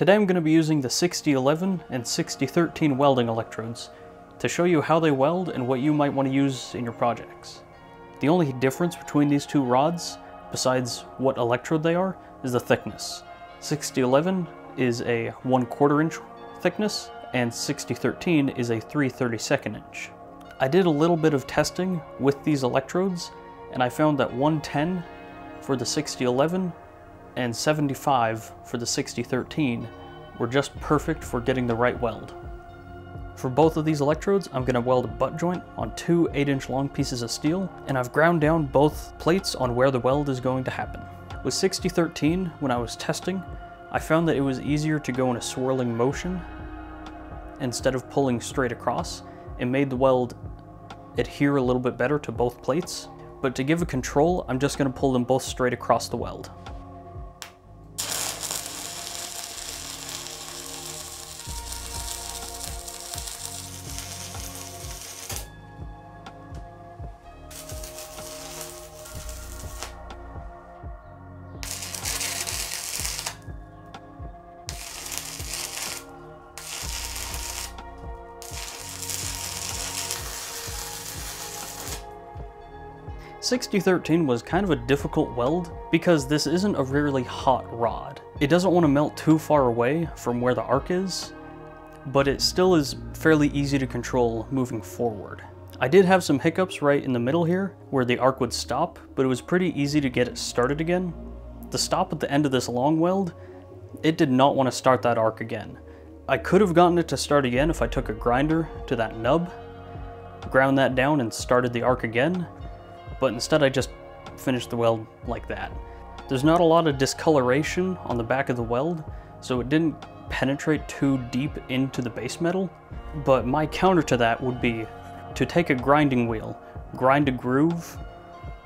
Today I'm going to be using the 6011 and 6013 welding electrodes to show you how they weld and what you might want to use in your projects. The only difference between these two rods, besides what electrode they are, is the thickness. 6011 is a 1/4 inch thickness and 6013 is a 3/32 inch. I did a little bit of testing with these electrodes and I found that 110 for the 6011 and 75 for the 6013 were just perfect for getting the right weld. For both of these electrodes, I'm going to weld a butt joint on two 8-inch long pieces of steel, and I've ground down both plates on where the weld is going to happen. With 6013, when I was testing, I found that it was easier to go in a swirling motion instead of pulling straight across. It made the weld adhere a little bit better to both plates, but to give it control, I'm just going to pull them both straight across the weld. The 6013 was kind of a difficult weld because this isn't a really hot rod. It doesn't want to melt too far away from where the arc is, but it still is fairly easy to control moving forward. I did have some hiccups right in the middle here where the arc would stop, but it was pretty easy to get it started again. The stop at the end of this long weld, it did not want to start that arc again. I could have gotten it to start again if I took a grinder to that nub, ground that down and started the arc again, but instead I just finished the weld like that. There's not a lot of discoloration on the back of the weld, so it didn't penetrate too deep into the base metal, but my counter to that would be to take a grinding wheel, grind a groove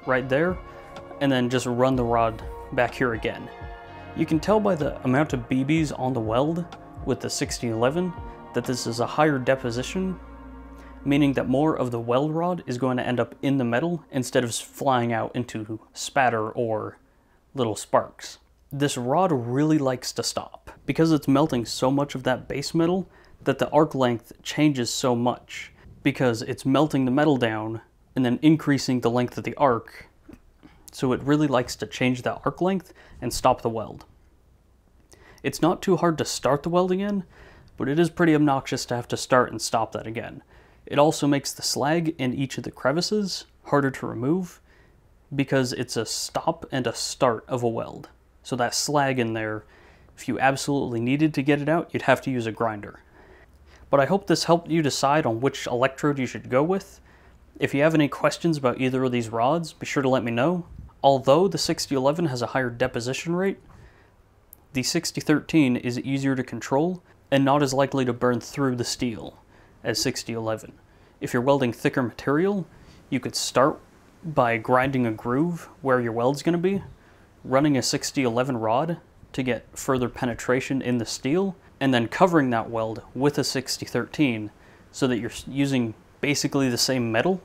right there, and then just run the rod back here again. You can tell by the amount of BBs on the weld with the 6011 that this is a higher deposition, meaning that more of the weld rod is going to end up in the metal instead of flying out into spatter or little sparks. This rod really likes to stop because it's melting so much of that base metal that the arc length changes so much because it's melting the metal down and then increasing the length of the arc. So it really likes to change that arc length and stop the weld. It's not too hard to start the weld again, but it is pretty obnoxious to have to start and stop that again. It also makes the slag in each of the crevices harder to remove because it's a stop and a start of a weld. So that slag in there, if you absolutely needed to get it out, you'd have to use a grinder. But I hope this helped you decide on which electrode you should go with. If you have any questions about either of these rods, be sure to let me know. Although the 6011 has a higher deposition rate, the 6013 is easier to control and not as likely to burn through the steel as 6011. If you're welding thicker material, you could start by grinding a groove where your weld's going to be, running a 6011 rod to get further penetration in the steel, and then covering that weld with a 6013 so that you're using basically the same metal,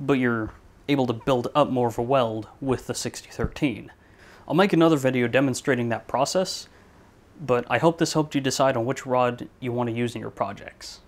but you're able to build up more of a weld with the 6013. I'll make another video demonstrating that process, but I hope this helped you decide on which rod you want to use in your projects.